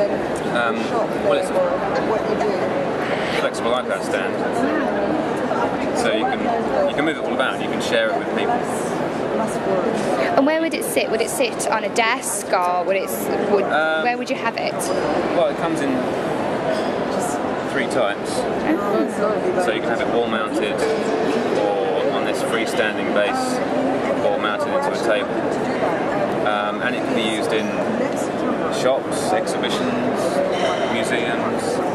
and then shop there, or what you do? Flexible iPad stand. So you can move it all about and you can share it with people. And where would it sit? Would it sit on a desk or would it? Where would you have it? Well, it comes in three types. So you can have it wall mounted, or on this freestanding base, or mounted into a table. And it can be used in shops, exhibitions, museums.